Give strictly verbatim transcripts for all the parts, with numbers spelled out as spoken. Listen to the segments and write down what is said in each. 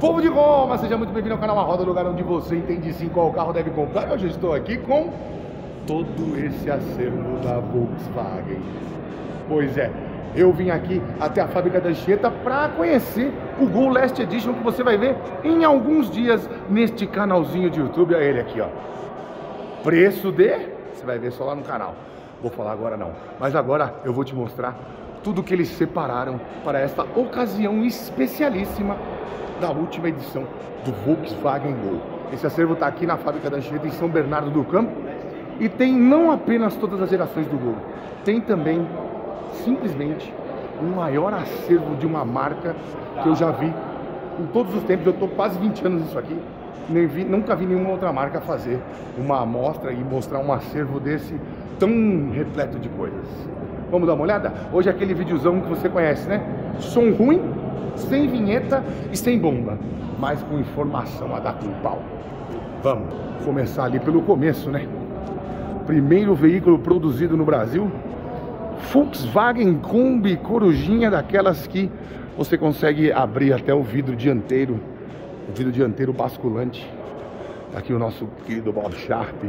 Povo de Roma, seja muito bem-vindo ao canal A Roda, lugar onde você entende sim qual carro deve comprar. Hoje eu estou aqui com todo esse acervo da Volkswagen. Pois é, eu vim aqui até a fábrica da Ancheta para conhecer o Gol Last Edition, que você vai ver em alguns dias neste canalzinho de YouTube. Olha ele aqui, ó. Preço de... você vai ver só lá no canal. Vou falar agora não, mas agora eu vou te mostrar tudo que eles separaram para esta ocasião especialíssima da última edição do Volkswagen Gol. Esse acervo está aqui na fábrica da Ancheta em São Bernardo do Campo e tem não apenas todas as gerações do Gol, tem também simplesmente o maior acervo de uma marca que eu já vi em todos os tempos. Eu estou quase vinte anos nisso aqui, nem vi, nunca vi nenhuma outra marca fazer uma amostra e mostrar um acervo desse tão repleto de coisas. Vamos dar uma olhada? Hoje é aquele videozão que você conhece, né? Som ruim, sem vinheta e sem bomba, mas com informação a dar com pau. Vamos começar ali pelo começo, né? Primeiro veículo produzido no Brasil, Volkswagen Kombi Corujinha, daquelas que você consegue abrir até o vidro dianteiro, o vidro dianteiro basculante. Aqui o nosso querido Paul Sharp.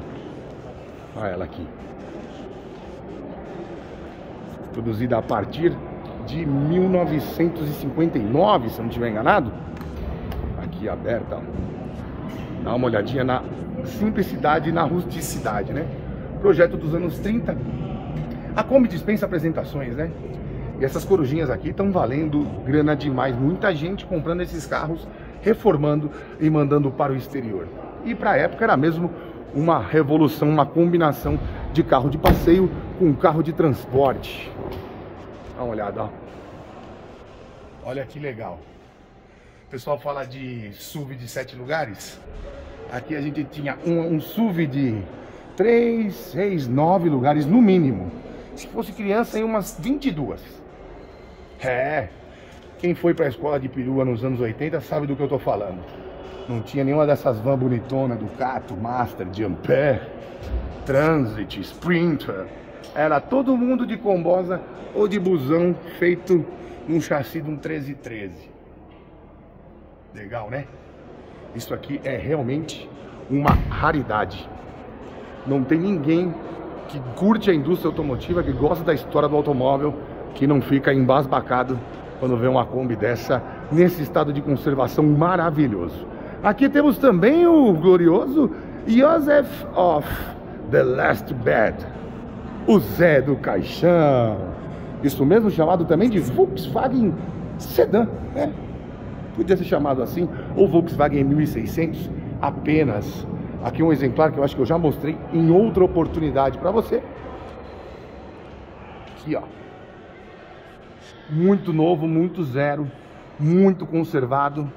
Olha ela aqui. Produzida a partir de mil novecentos e cinquenta e nove, se não estiver enganado. Aqui aberta, ó. Dá uma olhadinha na simplicidade e na rusticidade, né? Projeto dos anos trinta. A Kombi dispensa apresentações, né? E essas corujinhas aqui estão valendo grana demais. Muita gente comprando esses carros, reformando e mandando para o exterior. E para a época era mesmo uma revolução, uma combinação de carro de passeio com carro de transporte. Dá uma olhada, ó. Olha que legal. O pessoal fala de S U V de sete lugares. Aqui a gente tinha um, um S U V de três, seis, nove lugares no mínimo. Se fosse criança, em umas vinte e duas. É. Quem foi para a escola de perua nos anos oitenta sabe do que eu tô falando. Não tinha nenhuma dessas vans bonitonas, Ducato, Master, Jumper, Transit, Sprinter. Era todo mundo de combosa ou de busão feito num chassi de um treze treze. Legal, né? Isso aqui é realmente uma raridade. Não tem ninguém que curte a indústria automotiva, que gosta da história do automóvel, que não fica embasbacado quando vê uma Kombi dessa nesse estado de conservação maravilhoso. Aqui temos também o glorioso Josef of the last bed, o Zé do Caixão. Isso mesmo, chamado também de Volkswagen Sedan, né? Podia ser chamado assim, ou Volkswagen mil e seiscentos apenas. Aqui um exemplar que eu acho que eu já mostrei em outra oportunidade para você. Aqui, ó. Muito novo, muito zero, muito conservado.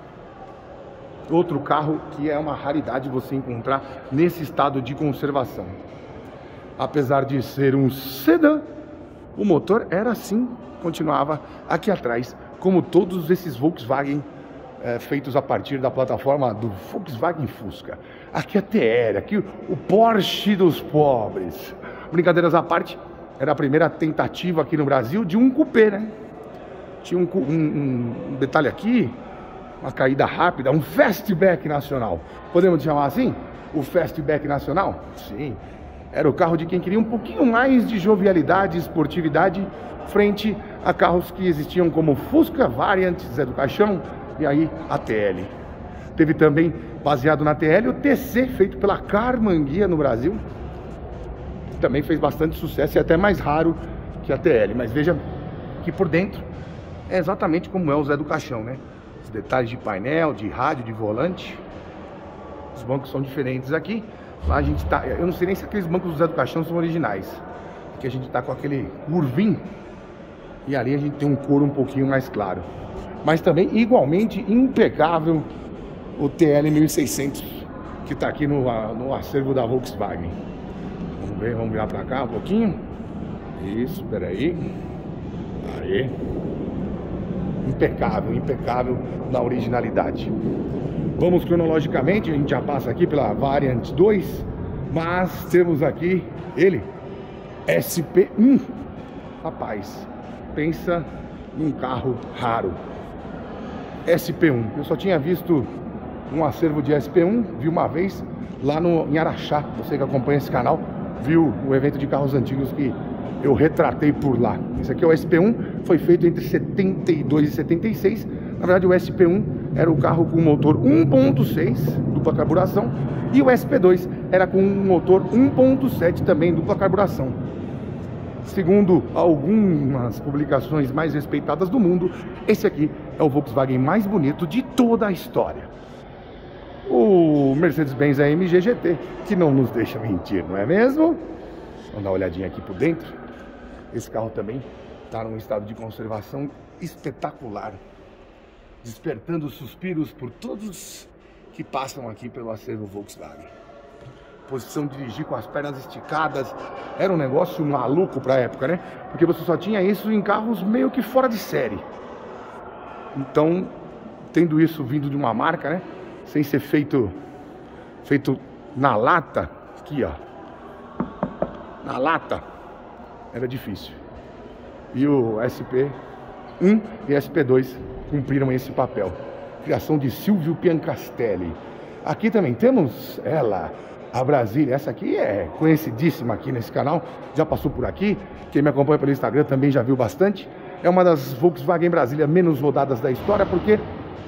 Outro carro que é uma raridade você encontrar nesse estado de conservação. Apesar de ser um sedã, o motor era assim, continuava aqui atrás, como todos esses Volkswagen é, feitos a partir da plataforma do Volkswagen Fusca. Aqui a T R, aqui o Porsche dos pobres. Brincadeiras à parte, era a primeira tentativa aqui no Brasil de um cupê, né? Tinha um, um, um detalhe aqui, uma caída rápida, um fastback nacional. Podemos chamar assim? O fastback nacional? Sim. Era o carro de quem queria um pouquinho mais de jovialidade e esportividade frente a carros que existiam como Fusca, Variant, Zé do Caixão e aí a T L. Teve também, baseado na T L, o T C, feito pela Carmanguia no Brasil. Também fez bastante sucesso e é até mais raro que a T L. Mas veja que por dentro é exatamente como é o Zé do Caixão, né? Os detalhes de painel, de rádio, de volante. Os bancos são diferentes aqui. Lá a gente tá... eu não sei nem se aqueles bancos do Zé do Caixão são originais. Aqui a gente tá com aquele curvinho. E ali a gente tem um couro um pouquinho mais claro. Mas também, igualmente, impecável o T L mil e seiscentos, que tá aqui no, no acervo da Volkswagen. Vamos ver, vamos virar pra cá um pouquinho. Isso, peraí. Aí. Impecável, impecável na originalidade. Vamos cronologicamente, a gente já passa aqui pela Variant dois, mas temos aqui ele, S P um. Rapaz, pensa num carro raro. S P um. Eu só tinha visto um acervo de S P um, vi uma vez lá no, em Araxá. Você que acompanha esse canal viu o evento de carros antigos que eu retratei por lá. Esse aqui é o S P um, foi feito entre setenta e dois e setenta e seis. Na verdade o S P um era o carro com motor um ponto seis, dupla carburação, e o S P dois era com um motor um ponto sete, também dupla carburação. Segundo algumas publicações mais respeitadas do mundo, esse aqui é o Volkswagen mais bonito de toda a história. O Mercedes-Benz A M G G T, que não nos deixa mentir, não é mesmo? Vamos dar uma olhadinha aqui por dentro. Esse carro também está num estado de conservação espetacular, despertando suspiros por todos que passam aqui pelo acervo Volkswagen. Posição de dirigir com as pernas esticadas era um negócio maluco para a época, né? Porque você só tinha isso em carros meio que fora de série. Então, tendo isso vindo de uma marca, né? Sem ser feito feito na lata, aqui ó, na lata, era difícil. E o S P um e S P dois cumpriram esse papel. Criação de Silvio Piancastelli. Aqui também temos ela, a Brasília. Essa aqui é conhecidíssima aqui nesse canal, já passou por aqui. Quem me acompanha pelo Instagram também já viu bastante. É uma das Volkswagen Brasília menos rodadas da história, porque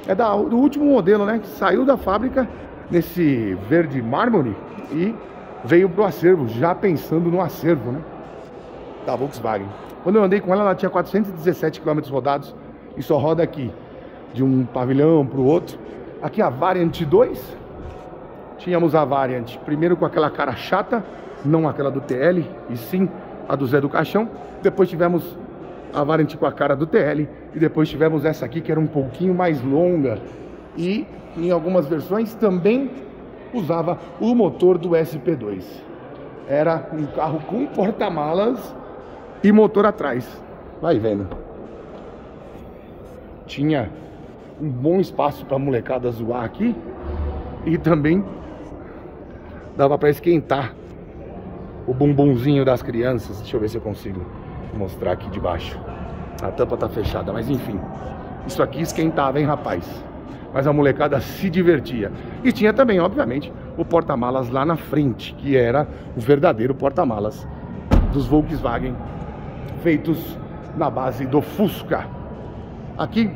é da, do último modelo, né, que saiu da fábrica nesse verde mármore e veio pro acervo, já pensando no acervo, né, da Volkswagen. Quando eu andei com ela, ela tinha quatrocentos e dezessete quilômetros rodados e só roda aqui, de um pavilhão pro outro. Aqui a Variant dois, tínhamos a Variant, primeiro com aquela cara chata, não aquela do T L, e sim a do Zé do Caixão. Depois tivemos a Variant com a cara do T L, e depois tivemos essa aqui que era um pouquinho mais longa, e em algumas versões também usava o motor do S P dois. Era um carro com porta-malas e motor atrás, vai vendo. Tinha um bom espaço para a molecada zoar aqui, e também dava para esquentar o bombonzinho das crianças. Deixa eu ver se eu consigo mostrar aqui de baixo. A tampa tá fechada, mas enfim, isso aqui esquentava, hein, rapaz? Mas a molecada se divertia. E tinha também, obviamente, o porta-malas lá na frente, que era o verdadeiro porta-malas dos Volkswagen, feitos na base do Fusca. Aqui,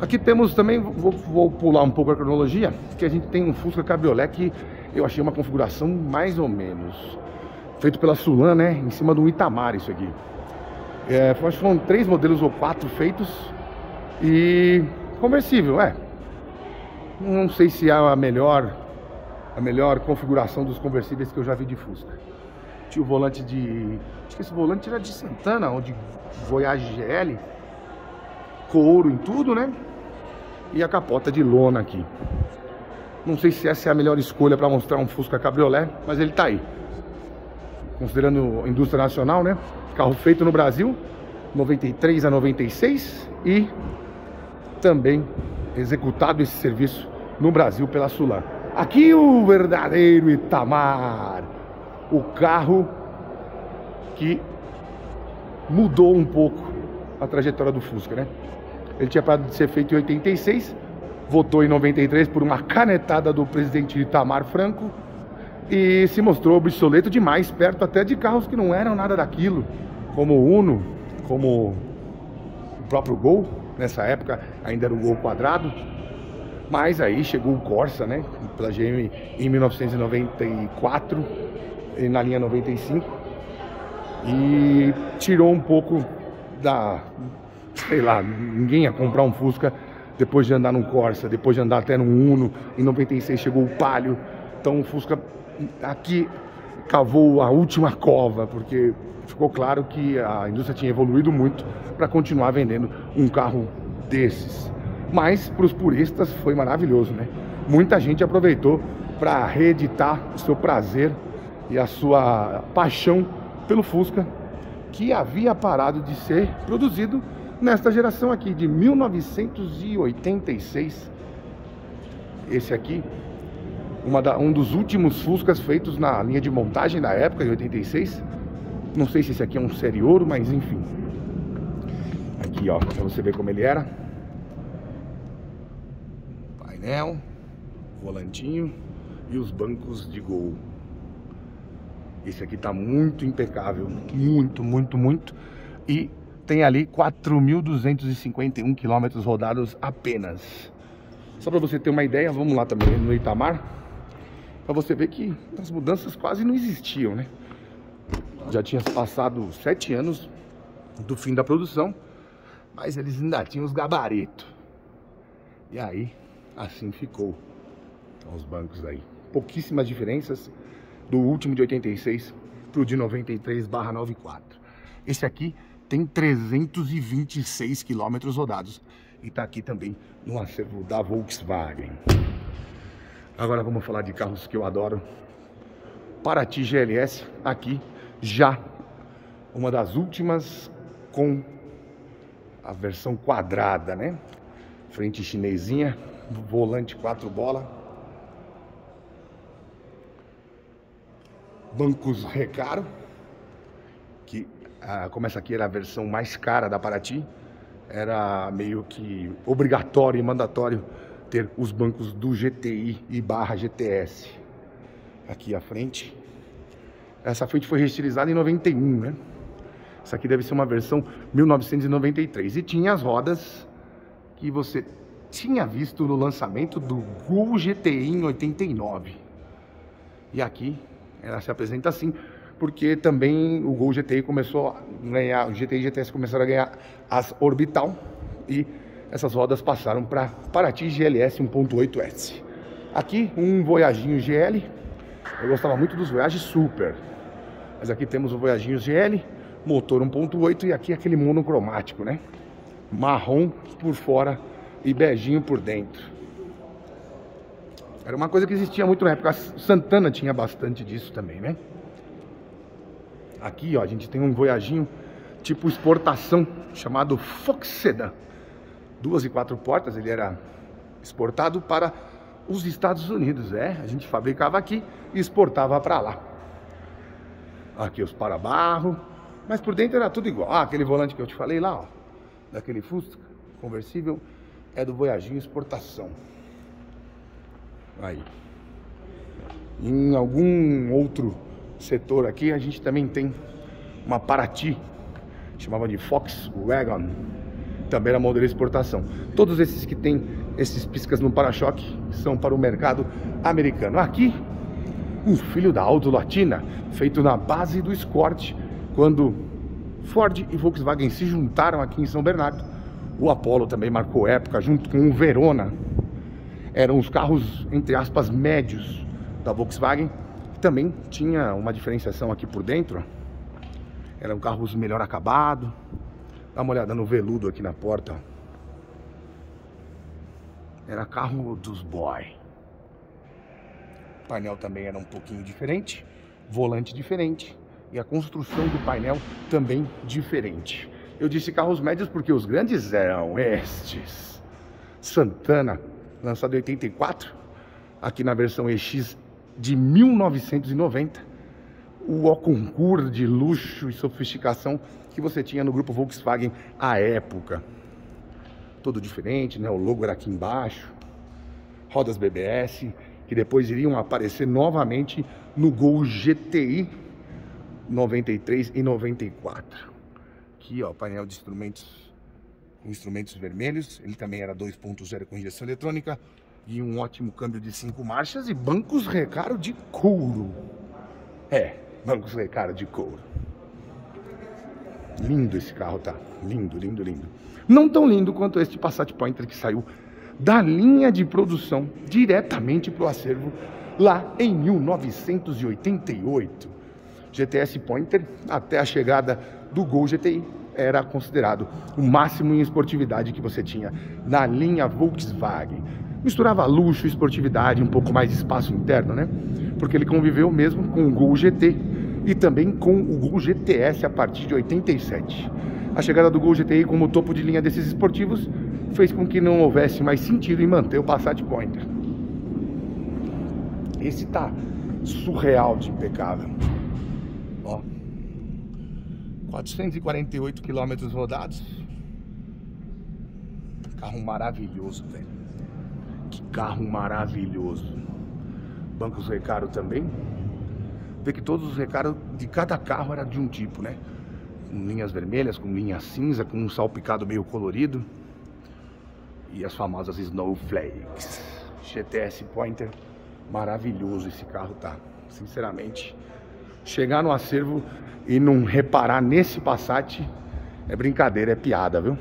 aqui temos também, vou, vou pular um pouco a cronologia, que a gente tem um Fusca Cabriolet que eu achei uma configuração mais ou menos. Feito pela Sulan, né? Em cima do Itamar, isso aqui. É, acho que foram três modelos ou quatro feitos. E conversível, é. Não sei se é a melhor, a melhor configuração dos conversíveis que eu já vi de Fusca. Tinha o volante de... Acho que esse volante era de Santana, ou de Voyage G L. Couro em tudo, né? E a capota de lona aqui. Não sei se essa é a melhor escolha para mostrar um Fusca Cabriolet, mas ele tá aí. Considerando a indústria nacional, né? Carro feito no Brasil, noventa e três a noventa e seis, e também executado esse serviço no Brasil pela Sulan. Aqui o verdadeiro Itamar, o carro que mudou um pouco a trajetória do Fusca, né? Ele tinha parado de ser feito em oitenta e seis, votou em noventa e três por uma canetada do presidente Itamar Franco, e se mostrou obsoleto demais, perto até de carros que não eram nada daquilo, como o Uno, como o próprio Gol. Nessa época ainda era o Gol quadrado, mas aí chegou o Corsa, né, pela G M em mil novecentos e noventa e quatro, na linha noventa e cinco, e tirou um pouco da, sei lá, ninguém ia comprar um Fusca depois de andar num Corsa, depois de andar até num Uno. Em noventa e seis chegou o Palio. Então o Fusca aqui cavou a última cova, porque ficou claro que a indústria tinha evoluído muito para continuar vendendo um carro desses. Mas para os puristas foi maravilhoso, né? Muita gente aproveitou para reeditar o seu prazer e a sua paixão pelo Fusca, que havia parado de ser produzido nesta geração aqui, de mil novecentos e oitenta e seis. Esse aqui, Uma da, um dos últimos Fuscas feitos na linha de montagem da época, em oitenta e seis. Não sei se esse aqui é um série ouro, mas enfim. Aqui, ó, pra você ver como ele era. painel, volantinho e os bancos de Gol. Esse aqui tá muito impecável, muito, muito, muito. E tem ali quatro mil duzentos e cinquenta e um quilômetros rodados apenas. Só para você ter uma ideia, vamos lá também no Itamar, para você ver que as mudanças quase não existiam, né? Já tinha passado sete anos do fim da produção, mas eles ainda tinham os gabaritos. E aí, assim ficou. Então, os bancos aí. Pouquíssimas diferenças do último de oitenta e seis para o de noventa e três barra noventa e quatro. Esse aqui tem trezentos e vinte e seis quilômetros rodados e está aqui também no acervo da Volkswagen. Agora vamos falar de carros que eu adoro. Parati G L S, aqui já uma das últimas com a versão quadrada, né? Frente chinesinha, volante quatro bola, bancos Recaro, que ah, como essa aqui era a versão mais cara da Parati, era meio que obrigatório e mandatório ter os bancos do G T I e barra G T S. Aqui a frente, essa frente foi reestilizada em noventa e um, né? Essa aqui deve ser uma versão mil novecentos e noventa e três, e tinha as rodas que você tinha visto no lançamento do Gol G T I em oitenta e nove. E aqui ela se apresenta assim, porque também o Gol G T I começou a ganhar, o G T I e G T S começaram a ganhar as orbital, e essas rodas passaram para Parati G L S um ponto oito S. Aqui um Voyaginho G L, eu gostava muito dos Voyage Super, mas aqui temos o Voyaginho G L, motor um ponto oito, e aqui aquele monocromático, né? Marrom por fora e beijinho por dentro. Era uma coisa que existia muito na época. A Santana tinha bastante disso também, né? Aqui, ó, a gente tem um Voyaginho tipo exportação chamado Volkswagen Sedan, duas e quatro portas. Ele era exportado para os Estados Unidos, é. A gente fabricava aqui e exportava para lá. Aqui os para-barro, mas por dentro era tudo igual. Ah, aquele volante que eu te falei lá, ó, daquele Fusca conversível, é do Voyaginho exportação. Aí, em algum outro setor aqui, a gente também tem uma Parati, chamava de Volkswagen, também era modelo exportação. Todos esses que tem esses piscas no para-choque são para o mercado americano. Aqui, um filho da Auto Latina, feito na base do Escort, quando Ford e Volkswagen se juntaram aqui em São Bernardo. O Apollo também marcou época, junto com o Verona. Eram os carros, entre aspas, médios da Volkswagen. Também tinha uma diferenciação aqui por dentro. Eram carros melhor acabado. Dá uma olhada no veludo aqui na porta. Era carro dos boy. O painel também era um pouquinho diferente. Volante diferente. E a construção do painel também diferente. Eu disse carros médios porque os grandes eram estes. Santana, lançado em oitenta e quatro, aqui na versão E X de mil novecentos e noventa, o concurso de luxo e sofisticação que você tinha no grupo Volkswagen à época. Todo diferente, né? O logo era aqui embaixo. Rodas B B S, que depois iriam aparecer novamente no Gol G T I noventa e três e noventa e quatro. Aqui, ó, painel de instrumentos, instrumentos vermelhos. Ele também era dois ponto zero com injeção eletrônica e um ótimo câmbio de cinco marchas e bancos Recaro de couro. É, bancos Recaro de couro. Lindo esse carro, tá? Lindo, lindo, lindo. Não tão lindo quanto este Passat Pointer, que saiu da linha de produção diretamente para o acervo lá em mil novecentos e oitenta e oito. G T S Pointer, até a chegada do Gol G T I, era considerado o máximo em esportividade que você tinha na linha Volkswagen. Misturava luxo, esportividade, um pouco mais de espaço interno, né? Porque ele conviveu mesmo com o Gol G T e também com o Gol G T S a partir de oitenta e sete. A chegada do Gol G T I como topo de linha desses esportivos fez com que não houvesse mais sentido em manter o Passat Pointer. Esse tá surreal de impecável. Ó, quatrocentos e quarenta e oito quilômetros rodados. Carro maravilhoso, velho. Que carro maravilhoso. Bancos Recaro também. Vê que todos os recaros de cada carro era de um tipo, né? Com linhas vermelhas, com linha cinza, com um salpicado meio colorido. E as famosas Snowflakes. G T S Pointer. Maravilhoso esse carro, tá? Sinceramente, chegar no acervo e não reparar nesse Passat é brincadeira, é piada, viu?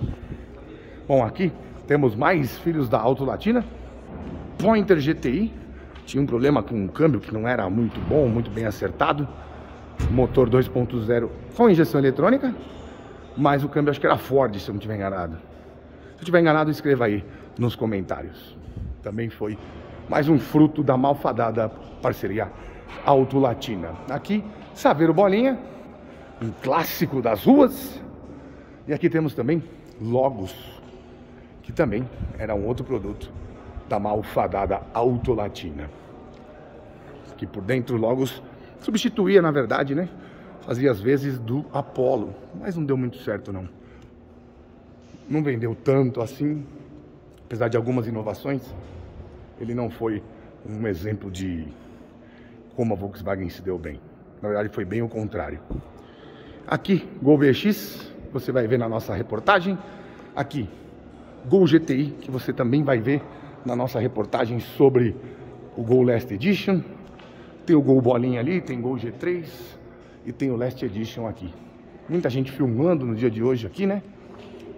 Bom, aqui temos mais filhos da Auto Latina. Pointer G T I. Tinha um problema com o câmbio que não era muito bom, muito bem acertado. Motor dois ponto zero com injeção eletrônica. Mas o câmbio acho que era Ford, se eu não estiver enganado. Se eu estiver enganado, escreva aí nos comentários. Também foi mais um fruto da malfadada parceria Auto Latina. Aqui, Saveiro Bolinha, um clássico das ruas. E aqui temos também Logos, que também era um outro produto da malfadada Auto Latina. Que por dentro Logos substituía, na verdade, né? Fazia as vezes do Apollo, mas não deu muito certo não. Não vendeu tanto assim, apesar de algumas inovações. Ele não foi um exemplo de como a Volkswagen se deu bem. Na verdade, foi bem o contrário. Aqui, Gol B X, você vai ver na nossa reportagem. Aqui, Gol G T I, que você também vai ver na nossa reportagem sobre o Gol Last Edition. Tem o Gol Bolinha ali, tem Gol G três e tem o Last Edition aqui. Muita gente filmando no dia de hoje aqui, né?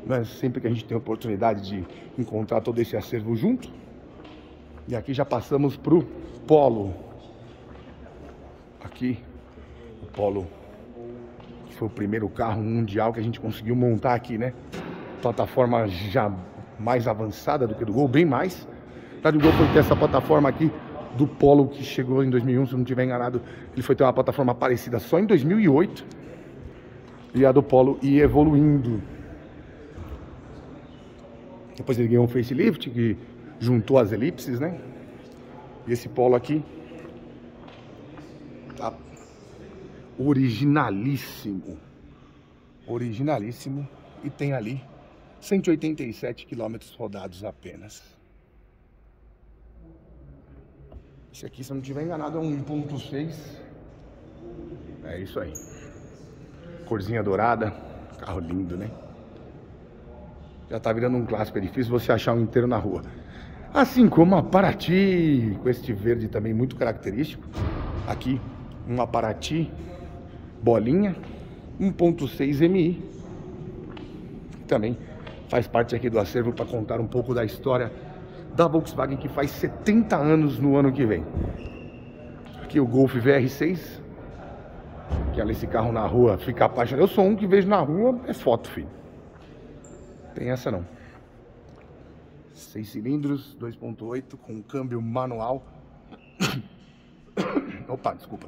Mas sempre que a gente tem a oportunidade de encontrar todo esse acervo junto. E aqui já passamos para o Polo. Aqui, o Polo, que foi o primeiro carro mundial que a gente conseguiu montar aqui, né? Plataforma já mais avançada do que do Gol, bem mais. O Gol foi ter essa plataforma aqui do Polo, que chegou em dois mil e um, se eu não estiver enganado. Ele foi ter uma plataforma parecida só em dois mil e oito. E a do Polo ia evoluindo. Depois ele ganhou um facelift, que juntou as elipses, né? E esse Polo aqui tá originalíssimo. Originalíssimo. E tem ali cento e oitenta e sete quilômetros rodados apenas. Esse aqui, se eu não estiver enganado, é um um ponto seis. É isso aí. Corzinha dourada. Carro lindo, né? Já tá virando um clássico, é difícil você achar um inteiro na rua. Assim como a Parati, com este verde também muito característico. Aqui, uma Parati Bolinha, um ponto seis M I. Também faz parte aqui do acervo para contar um pouco da história da Volkswagen, que faz setenta anos no ano que vem. Aqui o Golf V R seis, que olha esse carro na rua, fica apaixonado. Eu sou um que vejo na rua, é foto, filho. Tem essa não. Seis cilindros, dois ponto oito, com câmbio manual. Opa, desculpa.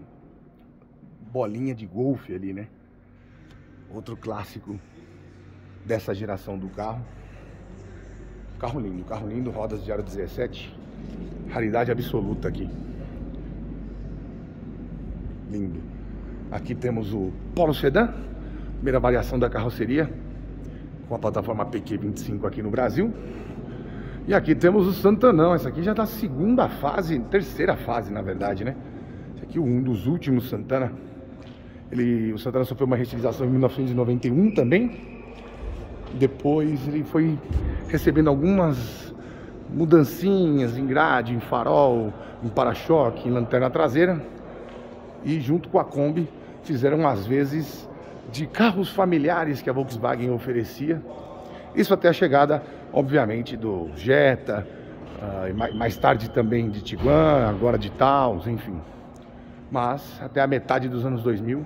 Bolinha de golfe ali, né? Outro clássico dessa geração do carro. Carro lindo, carro lindo, rodas de aro dezessete. Raridade absoluta aqui. Lindo. Aqui temos o Polo Sedan, primeira variação da carroceria, com a plataforma P Q vinte e cinco aqui no Brasil. E aqui temos o Santanão. Essa aqui já tá segunda fase, terceira fase, na verdade, né? Esse aqui é um dos últimos Santana. Ele, o Santana sofreu uma reutilização em mil novecentos e noventa e um também. Depois ele foi recebendo algumas mudancinhas em grade, em farol, em para-choque, em lanterna traseira. E junto com a Kombi fizeram às vezes de carros familiares que a Volkswagen oferecia. Isso até a chegada, obviamente, do Jetta, uh, mais tarde também de Tiguan, agora de Taos, enfim. Mas até a metade dos anos dois mil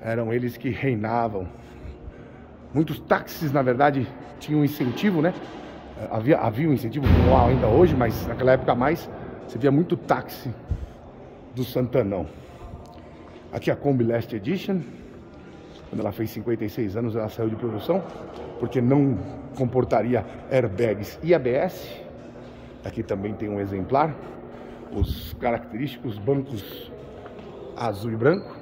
eram eles que reinavam. Muitos táxis, na verdade, tinham incentivo, né? Havia, havia um incentivo manual ainda hoje, mas naquela época mais, você via muito táxi do Santanão. Aqui a Kombi Last Edition. Quando ela fez cinquenta e seis anos, ela saiu de produção, porque não comportaria airbags e A B S. Aqui também tem um exemplar. Os característicos bancos azul e branco.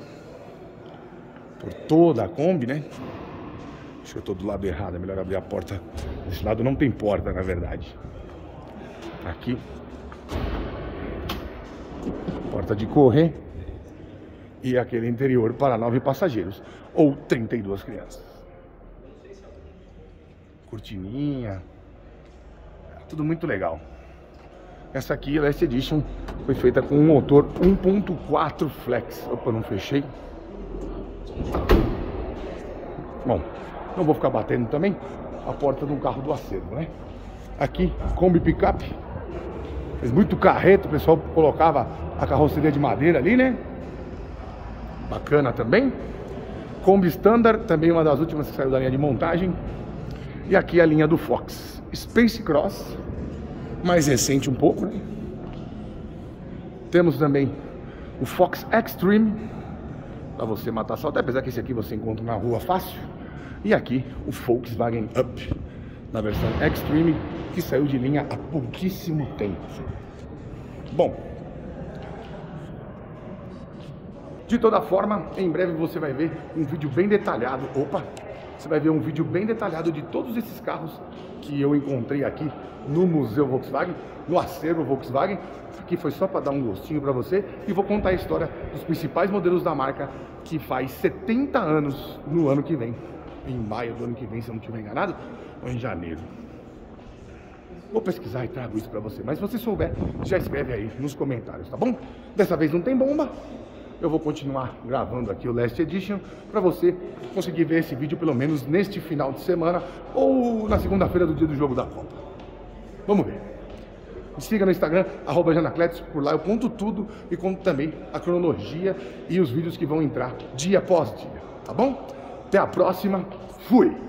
Por toda a Kombi, né? Acho que eu estou do lado errado, é melhor abrir a porta. Desse lado não tem porta, na verdade. aqui. Porta de correr. E aquele interior para nove passageiros ou trinta e duas crianças. Cortininha. Tudo muito legal. Essa aqui, a Last Edition, foi feita com um motor um ponto quatro flex. Opa, não fechei. Bom, não vou ficar batendo também a porta de um carro do acervo, né? Aqui, Kombi picape. Fez muito carreto, o pessoal colocava a carroceria de madeira ali, né? Bacana também. Kombi Standard, também uma das últimas que saiu da linha de montagem. E aqui a linha do Fox. Space Cross, mais recente um pouco, né? Temos também o Fox Extreme, para você matar saudade, apesar que esse aqui você encontra na rua fácil. E aqui o Volkswagen Up, na versão Extreme, que saiu de linha há pouquíssimo tempo. Bom, de toda forma, em breve você vai ver um vídeo bem detalhado. Opa! Você vai ver um vídeo bem detalhado de todos esses carros que eu encontrei aqui no Museu Volkswagen, no acervo Volkswagen, que foi só para dar um gostinho para você, e vou contar a história dos principais modelos da marca, que faz setenta anos no ano que vem, em maio do ano que vem, se eu não estiver enganado, ou em janeiro. Vou pesquisar e trago isso para você, mas se você souber, já escreve aí nos comentários, tá bom? Dessa vez não tem bomba. Eu vou continuar gravando aqui o Last Edition para você conseguir ver esse vídeo pelo menos neste final de semana ou na segunda-feira do dia do jogo da Copa. Vamos ver. Me siga no Instagram, arroba Janacletos, por lá eu conto tudo e conto também a cronologia e os vídeos que vão entrar dia após dia, tá bom? Até a próxima, fui!